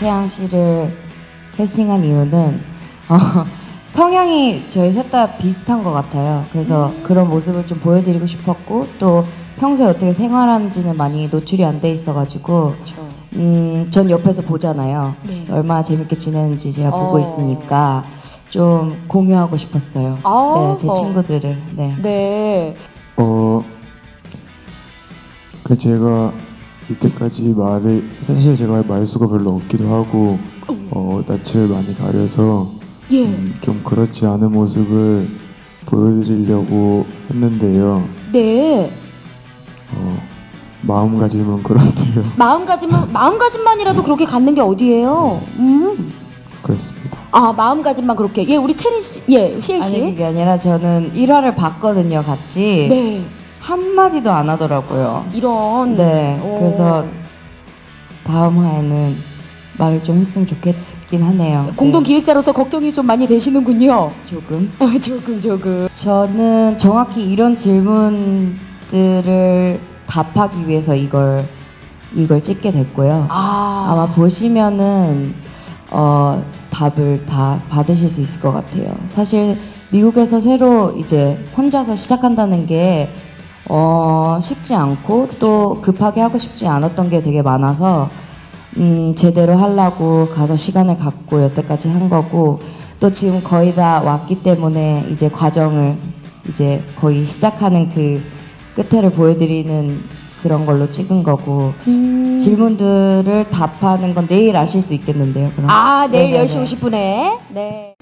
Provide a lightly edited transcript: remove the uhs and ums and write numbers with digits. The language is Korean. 태양 씨를 캐스팅한 이유는 성향이 저희 셋 다 비슷한 것 같아요. 그래서 그런 모습을 좀 보여드리고 싶었고, 또 평소에 어떻게 생활하는지는 많이 노출이 안 돼 있어가지고, 전 옆에서 보잖아요. 네. 얼마나 재밌게 지내는지 제가 보고 있으니까 좀 공유하고 싶었어요. 네, 제 친구들을. 네. 네. 그 제가 이때까지 사실 제가 말수가 별로 없기도 하고, 낯을 많이 가려서 좀 그렇지 않은 모습을 보여드리려고 했는데요. 네. 마음가짐은 그렇대요. 마음가짐만이라도 그렇게 갖는 게 어디예요? 그렇습니다. 아, 마음가짐만 그렇게. 예, 우리 채린 씨, 예, 씨엘 씨. 아니, 그게 아니라 저는 1화를 봤거든요, 같이. 네. 한마디도 안 하더라고요. 이런. 네. 그래서 다음 화에는 말을 좀 했으면 좋겠긴 하네요. 공동 기획자로서 걱정이 좀 많이 되시는군요. 조금. 조금. 저는 정확히 이런 질문들을 답하기 위해서 이걸 찍게 됐고요. 아마 보시면은 답을 다 받으실 수 있을 것 같아요. 사실 미국에서 새로 이제 혼자서 시작한다는 게 쉽지 않고, 또 급하게 하고 싶지 않았던 게 되게 많아서 제대로 하려고 가서 시간을 갖고 여태까지 한 거고, 또 지금 거의 다 왔기 때문에 이제 과정을 이제 거의 시작하는 그 끝에를 보여드리는 그런 걸로 찍은 거고, 질문들을 답하는 건 내일 아실 수 있겠는데요. 그럼. 아, 내일 10시 50분에. 네.